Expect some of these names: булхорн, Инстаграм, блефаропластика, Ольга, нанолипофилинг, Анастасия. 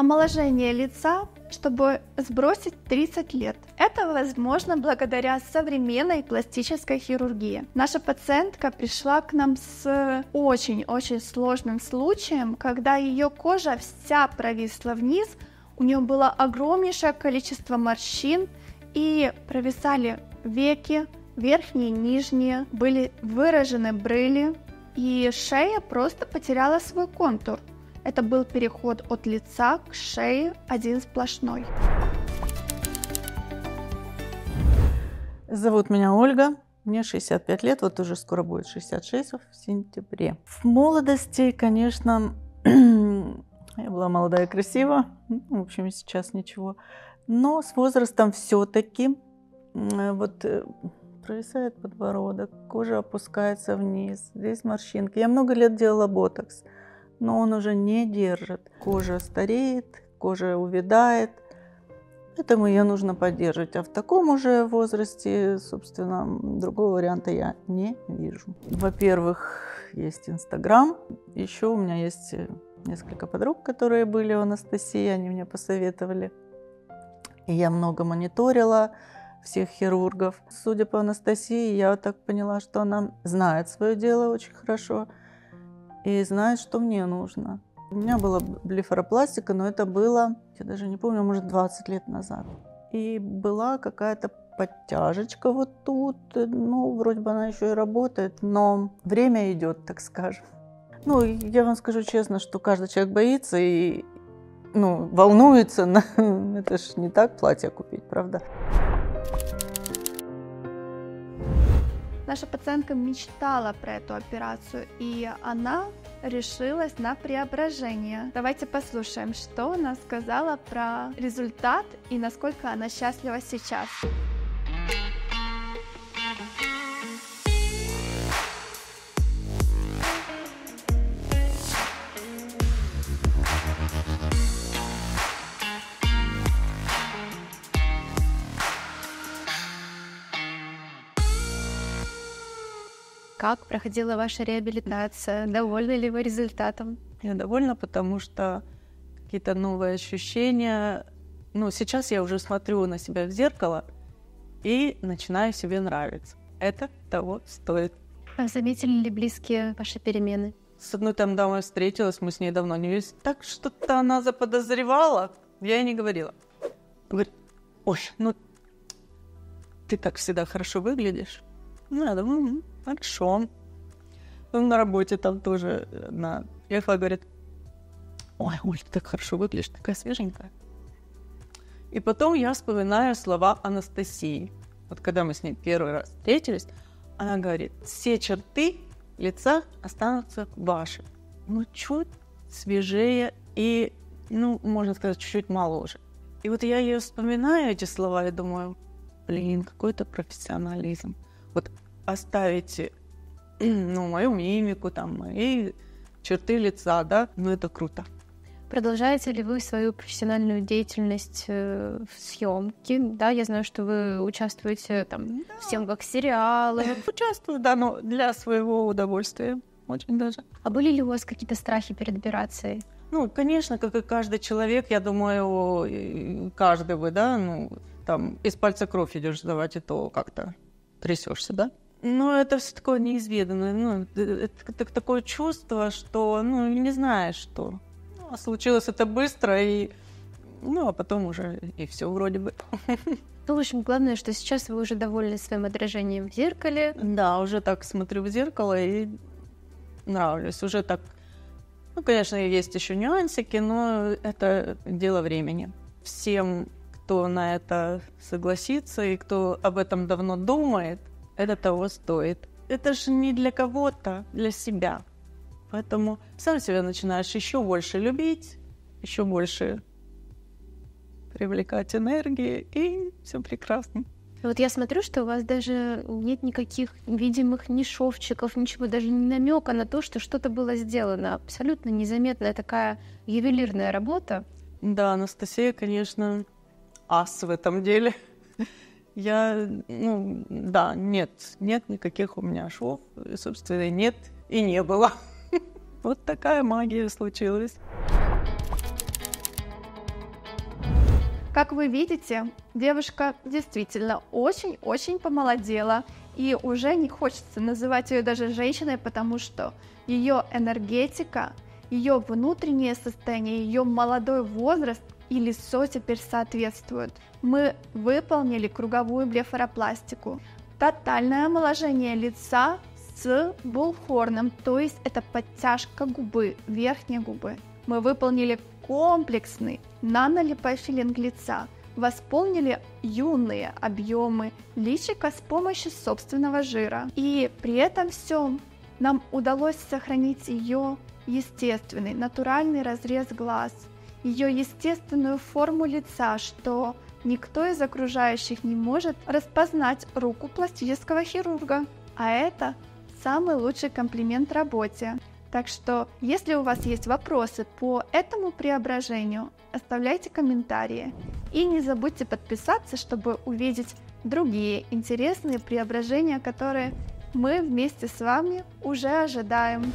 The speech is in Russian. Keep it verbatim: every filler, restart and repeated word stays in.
Омоложение лица, чтобы сбросить тридцать лет. Это возможно благодаря современной пластической хирургии. Наша пациентка пришла к нам с очень-очень сложным случаем, когда ее кожа вся провисла вниз, у нее было огромнейшее количество морщин и провисали веки, верхние и нижние, были выражены брыли, и шея просто потеряла свой контур. Это был переход от лица к шее один сплошной. Зовут меня Ольга, мне шестьдесят пять лет, вот уже скоро будет шестьдесят шесть в сентябре. В молодости, конечно, я была молодая и красива, в общем, сейчас ничего. Но с возрастом все-таки вот провисает подбородок, кожа опускается вниз, здесь морщинки. Я много лет делала ботокс, но он уже не держит. Кожа стареет, кожа увядает, поэтому ее нужно поддерживать. А в таком уже возрасте, собственно, другого варианта я не вижу. Во-первых, есть Инстаграм, еще у меня есть несколько подруг, которые были у Анастасии, они мне посоветовали. И я много мониторила всех хирургов. Судя по Анастасии, я так поняла, что она знает свое дело очень хорошо и знает, что мне нужно. У меня была блефаропластика, но это было, я даже не помню, может, двадцать лет назад. И была какая-то подтяжечка вот тут, ну, вроде бы она еще и работает, но время идет, так скажем. Ну, я вам скажу честно, что каждый человек боится и, ну, волнуется. Это ж не так платье купить, правда? Наша пациентка мечтала про эту операцию, и она решилась на преображение. Давайте послушаем, что она сказала про результат и насколько она счастлива сейчас. Как проходила ваша реабилитация? Довольны ли вы результатом? Я довольна, потому что какие-то новые ощущения. Ну, сейчас я уже смотрю на себя в зеркало и начинаю себе нравиться. Это того стоит. А заметили ли близкие ваши перемены? С одной там дамой встретилась, мы с ней давно не виделись. Так что-то она заподозревала, я ей не говорила. Говорит, ой, ну ты так всегда хорошо выглядишь. Ну, я думаю, хорошо. Ну, на работе там тоже одна приехала, говорит, ой, Оль, ты так хорошо выглядишь, такая свеженькая. И потом я вспоминаю слова Анастасии. Вот когда мы с ней первый раз встретились, она говорит, все черты лица останутся ваши. Ну, чуть свежее и, ну, можно сказать, чуть-чуть моложе. И вот я ее вспоминаю, эти слова, и думаю, блин, какой-то профессионализм. Вот оставить, ну, мою мимику, там, мои черты лица, да, ну, это круто. Продолжаете ли вы свою профессиональную деятельность э, в съемке? Да, я знаю, что вы участвуете там, да, в съемках сериалов. Участвую, да, но для своего удовольствия очень даже. А были ли у вас какие-то страхи перед операцией? Ну, конечно, как и каждый человек, я думаю, каждый бы, да, ну, там, из пальца кровь идешь сдавать, и то как-то трясешься, да? Ну, это все такое неизведанное, ну, это, это такое чувство, что, ну, не знаешь, что. Ну, а случилось это быстро, и, ну, а потом уже и все вроде бы. Ну, в общем, главное, что сейчас вы уже довольны своим отражением в зеркале. Да, уже так смотрю в зеркало и нравлюсь. Уже так, ну, конечно, есть еще нюансики, но это дело времени. Всем, кто на это согласится и кто об этом давно думает, это того стоит. Это же не для кого-то, для себя. Поэтому сам себя начинаешь еще больше любить, еще больше привлекать энергии, и все прекрасно. Вот я смотрю, что у вас даже нет никаких видимых ни шовчиков, ничего, даже не намека на то, что что-то было сделано. Абсолютно незаметная такая ювелирная работа. Да, Анастасия, конечно, ас в этом деле. Я, ну, да, нет, нет никаких у меня швов, собственно, нет и не было. Вот такая магия случилась. Как вы видите, девушка действительно очень-очень помолодела, и уже не хочется называть ее даже женщиной, потому что ее энергетика, ее внутреннее состояние, ее молодой возраст и лицо теперь соответствуют. Мы выполнили круговую блефаропластику. Тотальное омоложение лица с булхорном, то есть это подтяжка губы, верхней губы. Мы выполнили комплексный нанолипофилинг лица, восполнили юные объемы личика с помощью собственного жира. И при этом всем нам удалось сохранить ее естественный, натуральный разрез глаз, ее естественную форму лица, что никто из окружающих не может распознать руку пластического хирурга. А это самый лучший комплимент работе. Так что, если у вас есть вопросы по этому преображению, оставляйте комментарии. И не забудьте подписаться, чтобы увидеть другие интересные преображения, которые мы вместе с вами уже ожидаем.